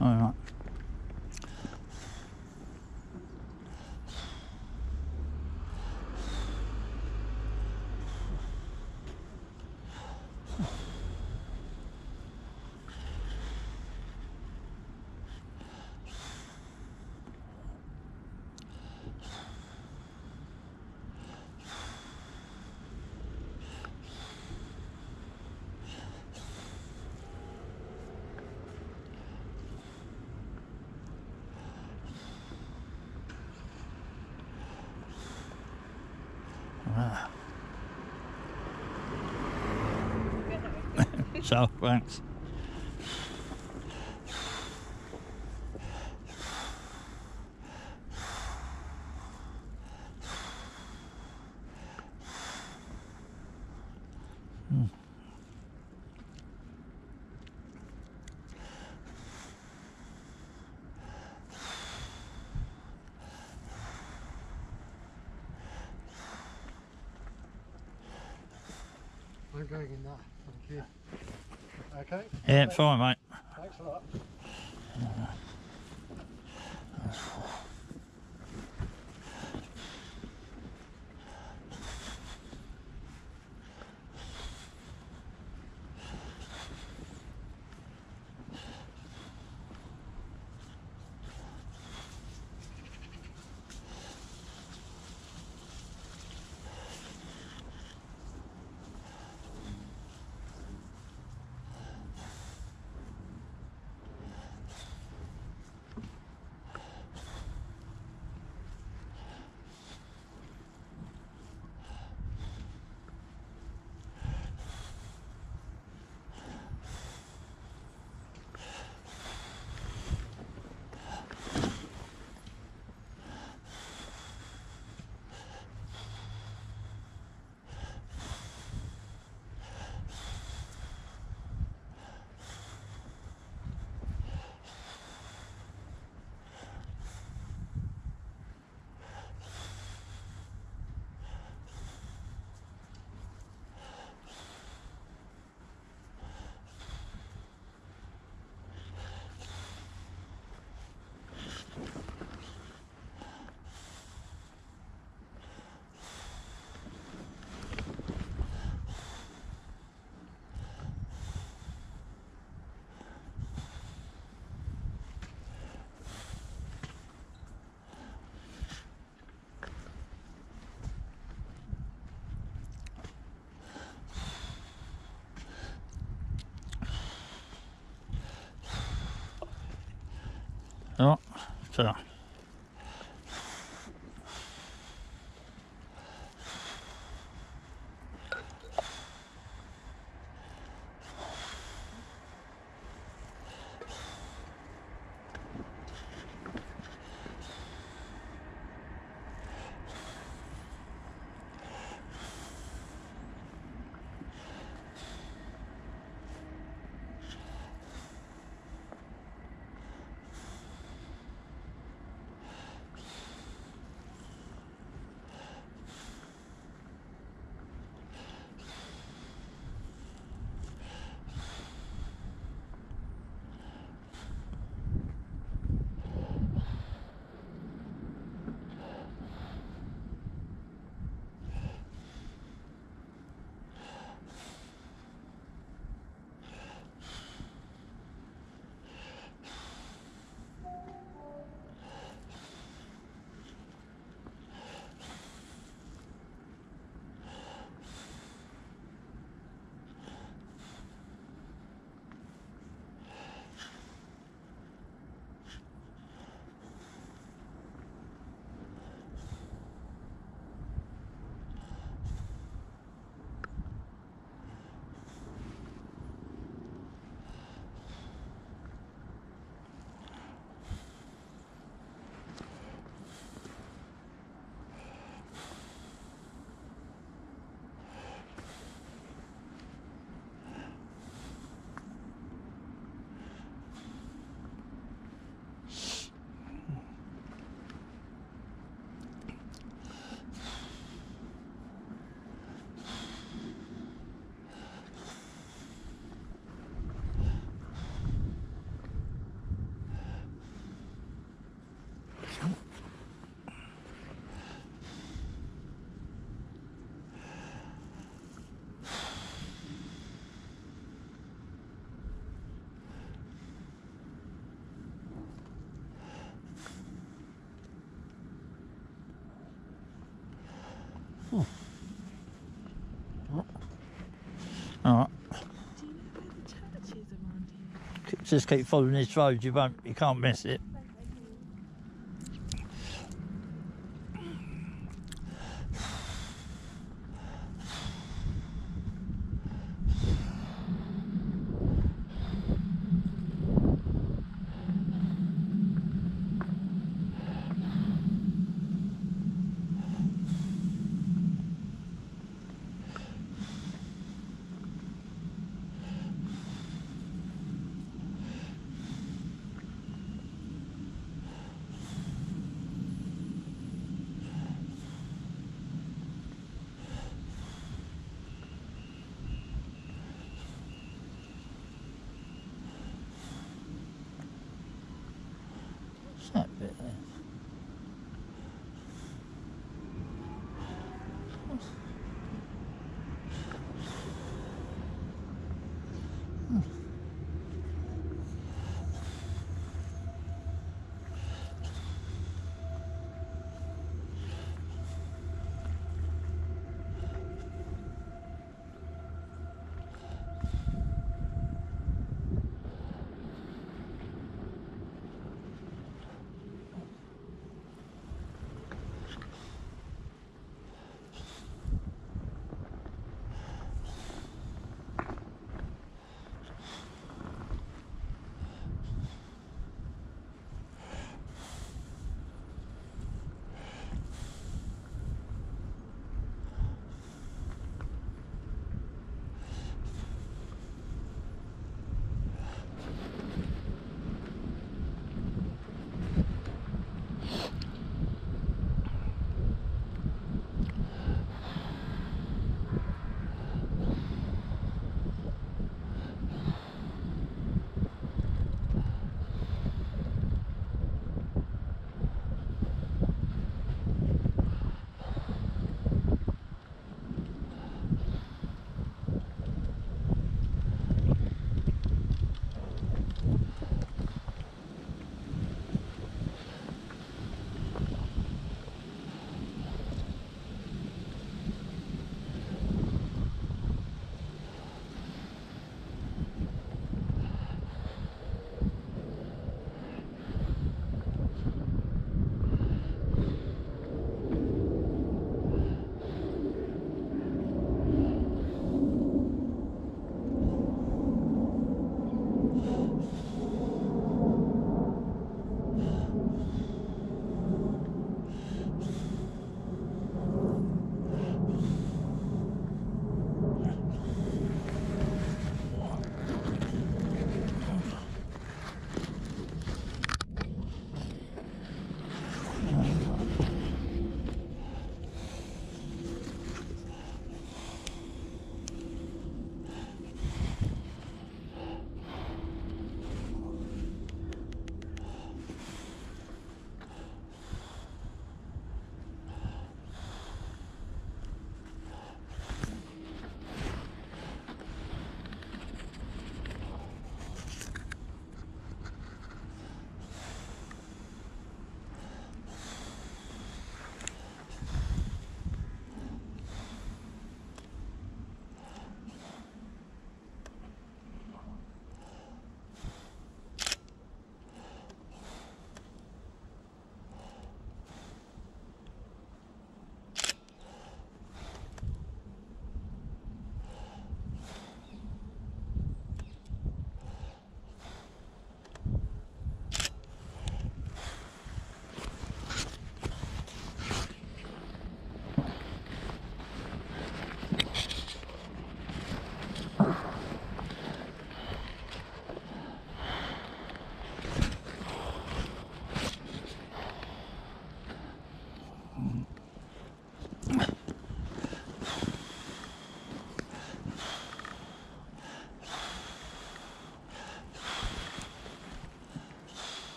All right. So, thanks. I'm going in that, thank you. Okay? Yeah, thanks. Fine, mate. Thanks a lot. Ja, så. Oh. Alright. Do you know where the church is around here? Just keep following this road, you can't miss it.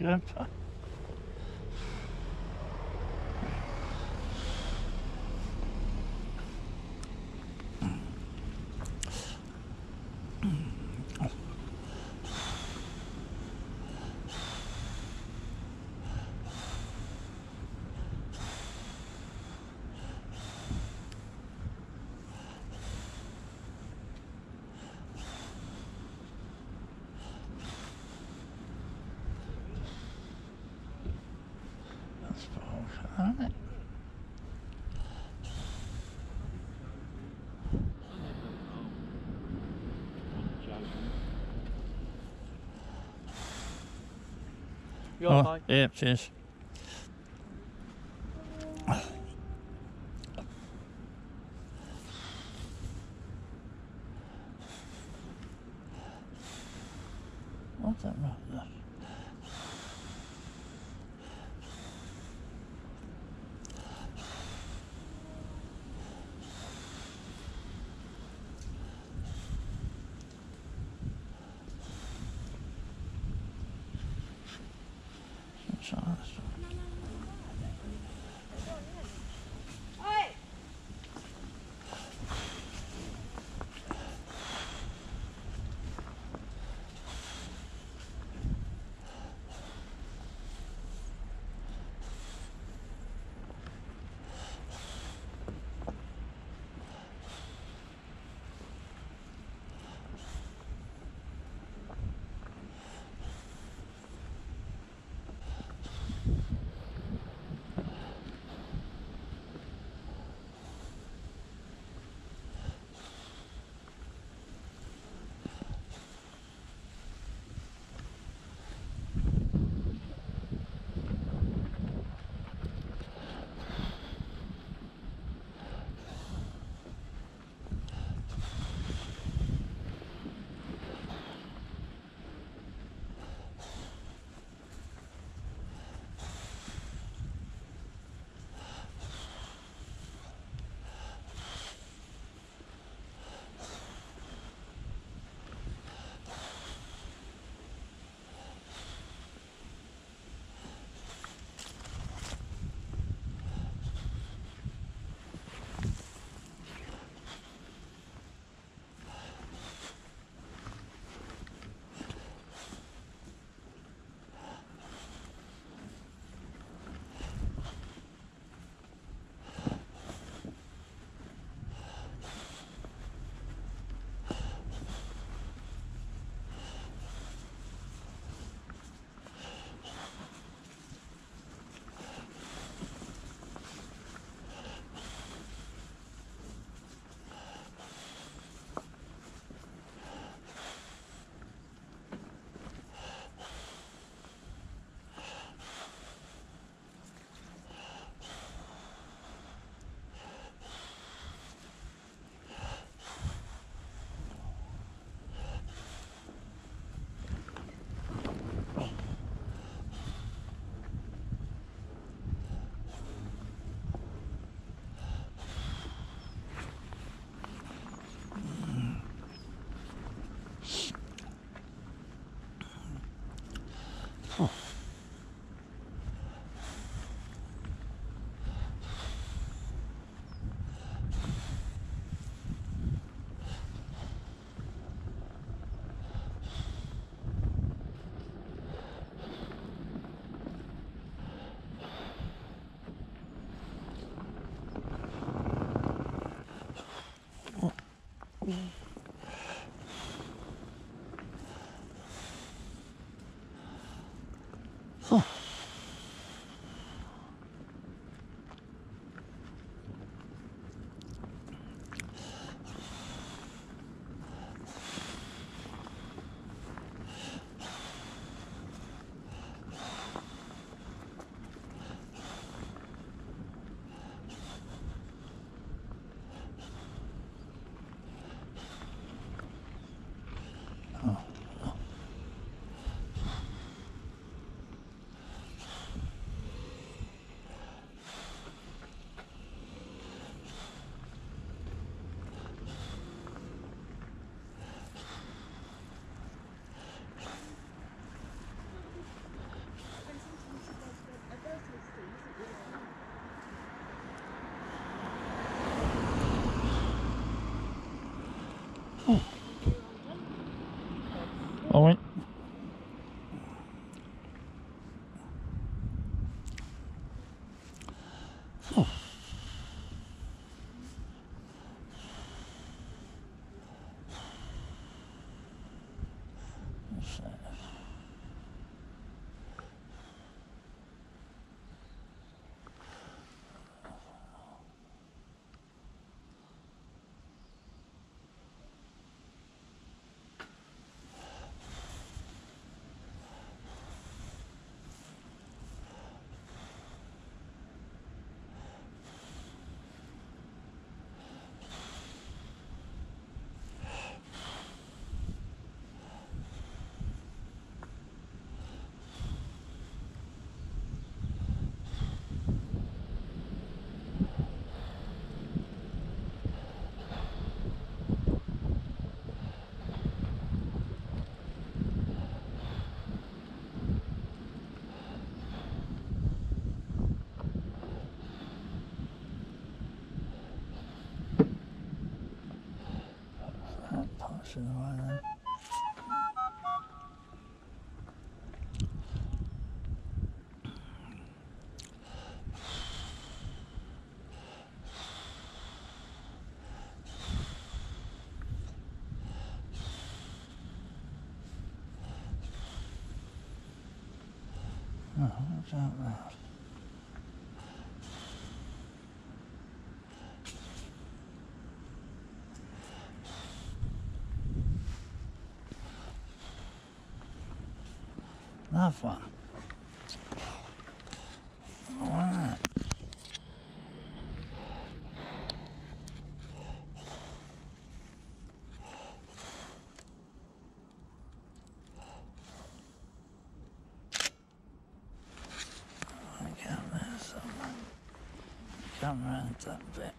Yep. You all right? Yeah, cheers. What's that about that? Oh. Moment. So.是的话呢，嗯，这样吧。 Not fun. Come around that bit.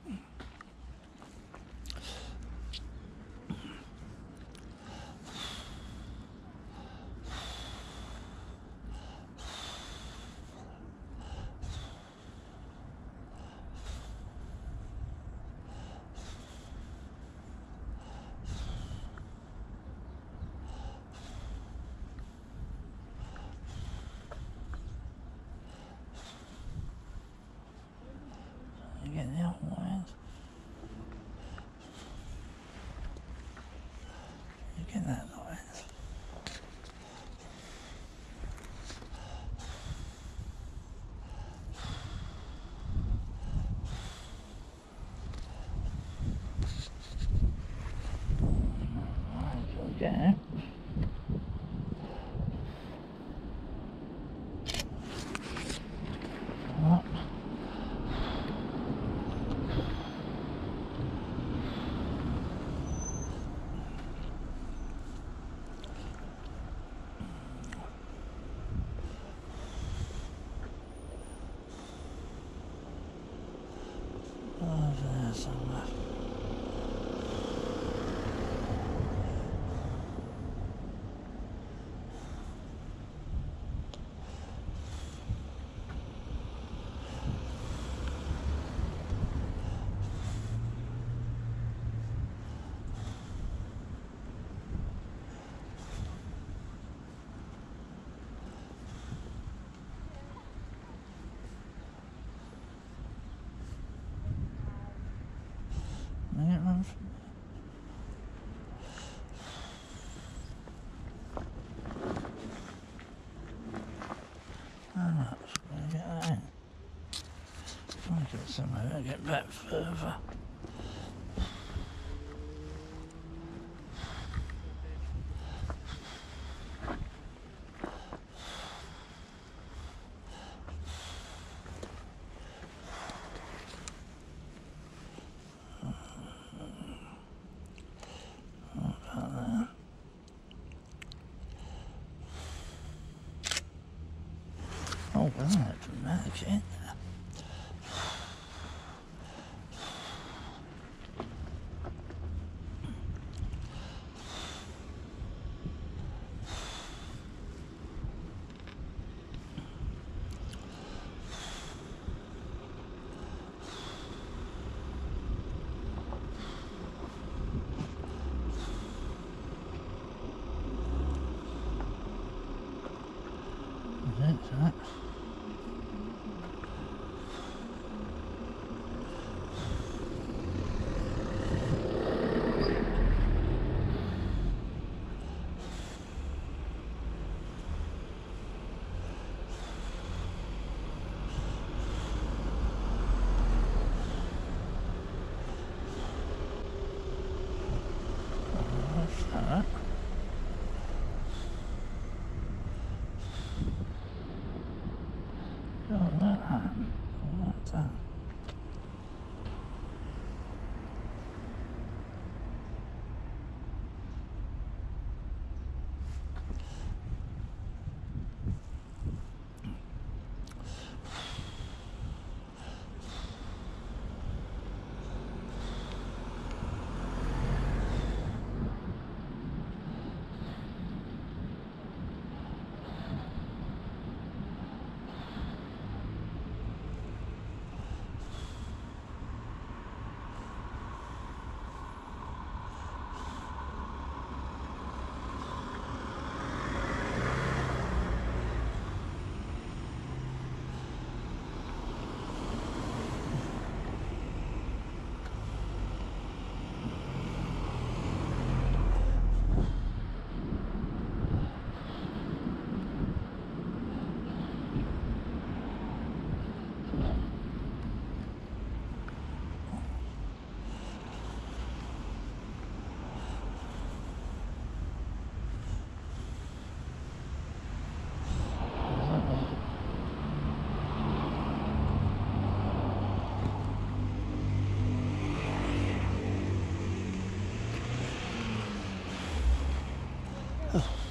Look at that noise. Alright, okay. So I'm going to get back further. Oh, well, that's dramatic, isn't it? that. Oh.